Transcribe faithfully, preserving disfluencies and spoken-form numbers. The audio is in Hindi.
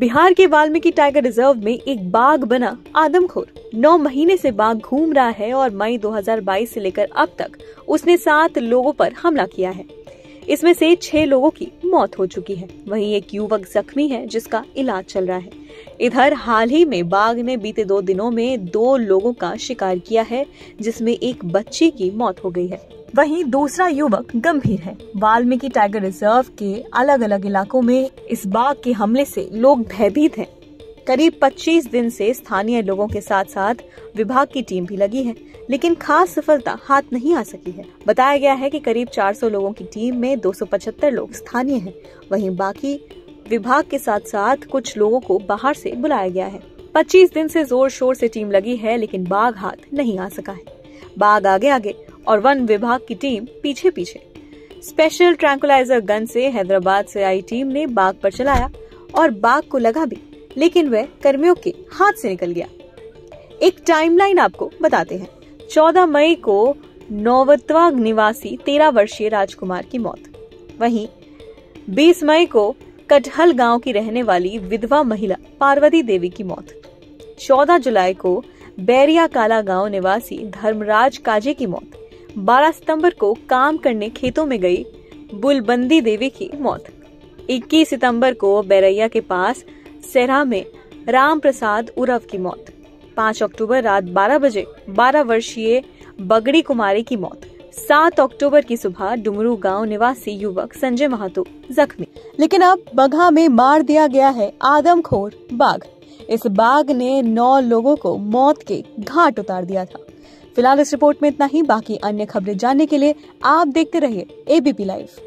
बिहार के वाल्मीकि टाइगर रिजर्व में एक बाघ बना आदमखोर। नौ महीने से बाघ घूम रहा है और मई दो हज़ार बाईस से लेकर अब तक उसने सात लोगों पर हमला किया है। इसमें से छह लोगों की मौत हो चुकी है, वहीं एक युवक जख्मी है जिसका इलाज चल रहा है। इधर हाल ही में बाघ ने बीते दो दिनों में दो लोगों का शिकार किया है, जिसमें एक बच्चे की मौत हो गई है, वहीं दूसरा युवक गंभीर है। वाल्मीकि टाइगर रिजर्व के अलग अलग इलाकों में इस बाघ के हमले से लोग भयभीत हैं। करीब पच्चीस दिन से स्थानीय लोगों के साथ साथ विभाग की टीम भी लगी है, लेकिन खास सफलता हाथ नहीं आ सकी है। बताया गया है कि करीब चार सौ लोगों की टीम में दो सौ पचहत्तर लोग स्थानीय हैं, वहीं बाकी विभाग के साथ साथ कुछ लोगों को बाहर से बुलाया गया है। पच्चीस दिन से जोर शोर से टीम लगी है, लेकिन बाघ हाथ नहीं आ सका है। बाघ आगे आगे और वन विभाग की टीम पीछे पीछे। स्पेशल ट्रैंकुलाइजर गन से हैदराबाद से आई टीम ने बाघ पर चलाया और बाघ को लगा भी, लेकिन वह कर्मियों के हाथ से निकल गया। एक टाइमलाइन आपको बताते हैं। चौदह मई को नौवतवा निवासी तेरह वर्षीय राजकुमार की मौत, वहीं बीस मई को कटहल गांव की रहने वाली विधवा महिला पार्वती देवी की मौत, चौदह जुलाई को बैरिया काला गांव निवासी धर्मराज काजे की मौत, बारह सितंबर को काम करने खेतों में गई बुलबंदी देवी की मौत, इक्कीस सितंबर को बैरिया के पास सेरा में राम प्रसाद उरव की मौत, पाँच अक्टूबर रात बारह बजे बारह वर्षीय बगड़ी कुमारी की मौत, सात अक्टूबर की सुबह डुमरू गांव निवासी युवक संजय महतो जख्मी। लेकिन अब बगहा में मार दिया गया है आदमखोर बाघ। इस बाघ ने नौ लोगों को मौत के घाट उतार दिया था। फिलहाल इस रिपोर्ट में इतना ही। बाकी अन्य खबरें जानने के लिए आप देखते रहिए एबीपी लाइव।